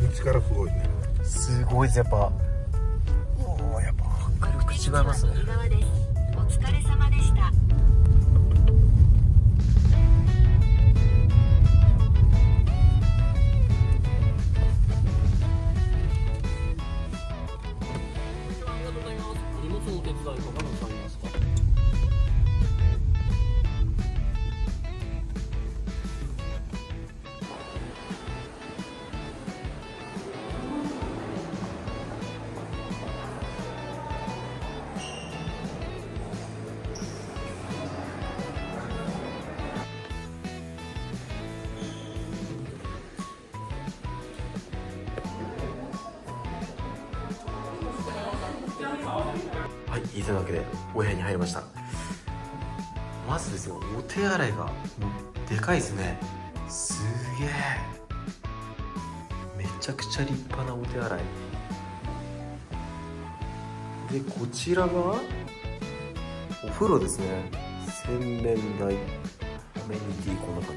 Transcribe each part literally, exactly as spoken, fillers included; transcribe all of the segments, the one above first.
力すごいね。すごいですやっぱ。おお、やっぱ迫力違いますね。お疲れ様でした。はい、というわけでお部屋に入りました。まずですよ、お手洗いがでかいですね。すげえ、めちゃくちゃ立派なお手洗いで、こちらがお風呂ですね。洗面台、アメニティこんな感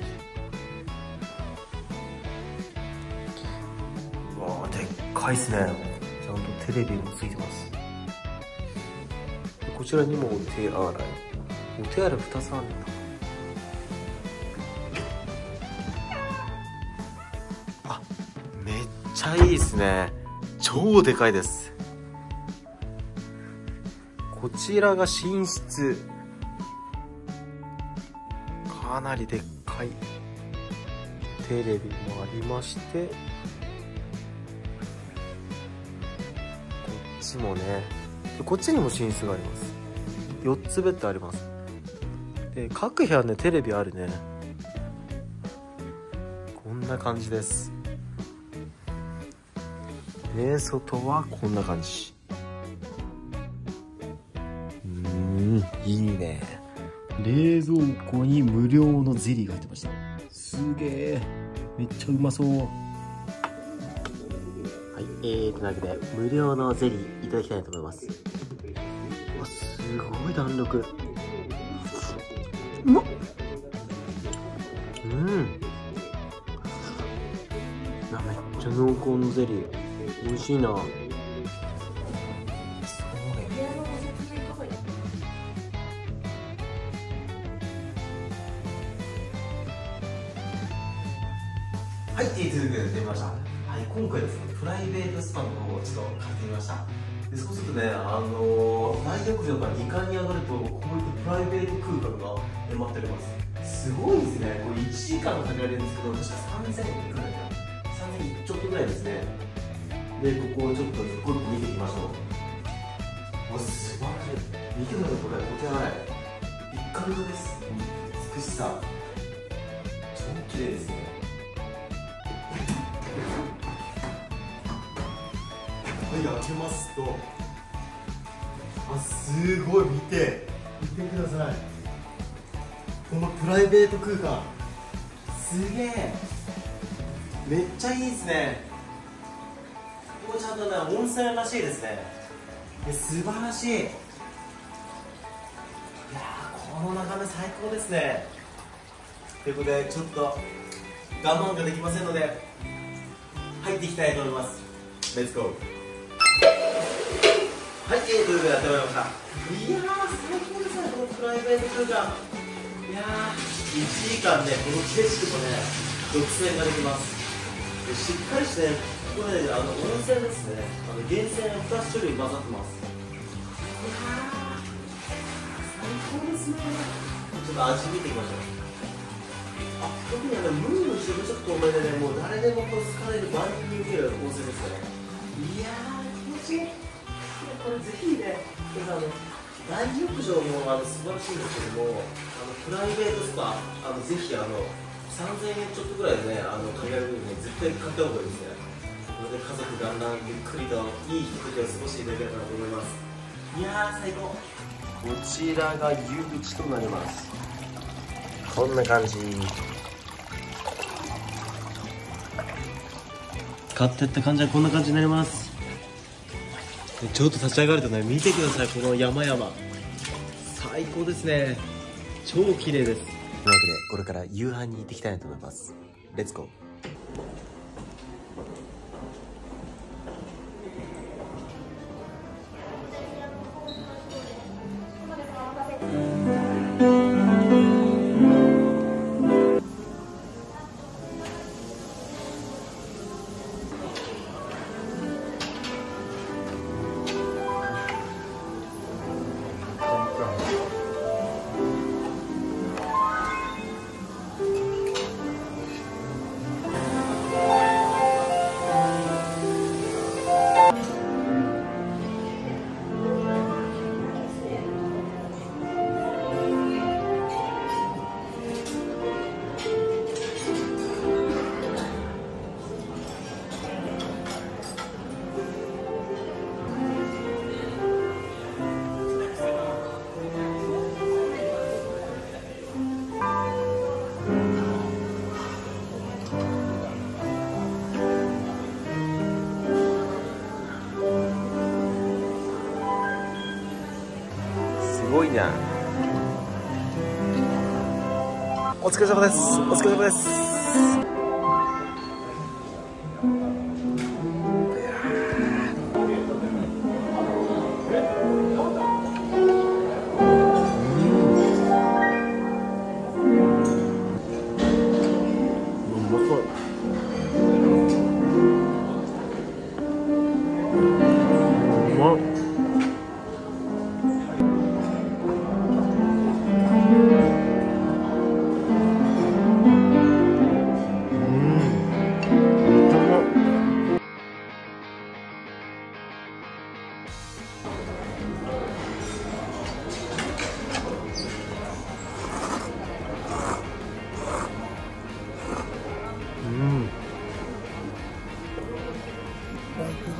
じ。わあ、でっかいですね。ちゃんとテレビもついてます。こちらにもお手洗い、お手洗いふたつあるんだ。あ、めっちゃいいですね。超でかいです。こちらが寝室、かなりでっかいテレビもありまして、こっちもね、こっちにも寝室があります。よっつベッドあります。で、各部屋ね、テレビあるね。こんな感じですね。外はこんな感じ。うん、いいね。冷蔵庫に無料のゼリーが入ってました。すげえ、めっちゃうまそう。はい、えーというわけで無料のゼリーいただきたいと思います。わ、すごい弾力。うまっ。うん、めっちゃ濃厚のゼリー、美味しいな。そうね。はい、というわけで出ました。はい、今回ですね、プライベートスパの方をちょっと借りてみました。で、そうするとね、あのー、大浴場からにかいに上がると、こういったプライベート空間が待っております。すごいですね。これいちじかんかけられるんですけど、確かさんぜんえんくらいかな、さんぜんえんちょっとぐらいですね。で、ここをちょっとずっこ見ていきましょう。わ、すばらしい。見てください、これお手洗い一貫目です。美しさ超綺麗ですね。開けますと、あ、すごい、見て見てください、このプライベート空間。すげえ、めっちゃいいですね。ここちゃんとね、温泉らしいですね。素晴らしい。いやー、この眺め最高ですね。ということで、ちょっと我慢ができませんので入っていきたいと思います。レッツゴー。はい、ということでやってまいりました。いやー、最高ですね、このプライベート空間。いやー、いちじかんで、ね、この景色もね、独占ができます。で、しっかりして、ね、ここで、ね、あの温泉ですね、あの源泉ふた種類混ざってます。いやー、最高ですね。ちょっと味見ていきましょう。あ、特にあのムームーしてめちゃくちゃ透明でね、もう誰でもこう好かれる、万人に受ける温泉ですね。いやー、気持ちいい。これぜひね、あの大浴場もあの素晴らしいんですけども、あのプライベートスパ、あのぜひあのさんぜんえんちょっとぐらいでね、あの借りられるのに絶対買った方がいいですね。これで家族だんだんゆっくりといいひとときを過ごしていただけたらと思います。いやー、最高。こちらが湯口となります。こんな感じ。買ってった感じはこんな感じになります。ちょっと立ち上がるとね、見てください、この山々。最高ですね。超綺麗です。というわけで、これから夕飯に行ってきたいなと思います。レッツゴー。多いじゃん。お疲れ様です。お疲れ様です。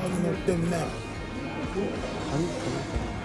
I've been there.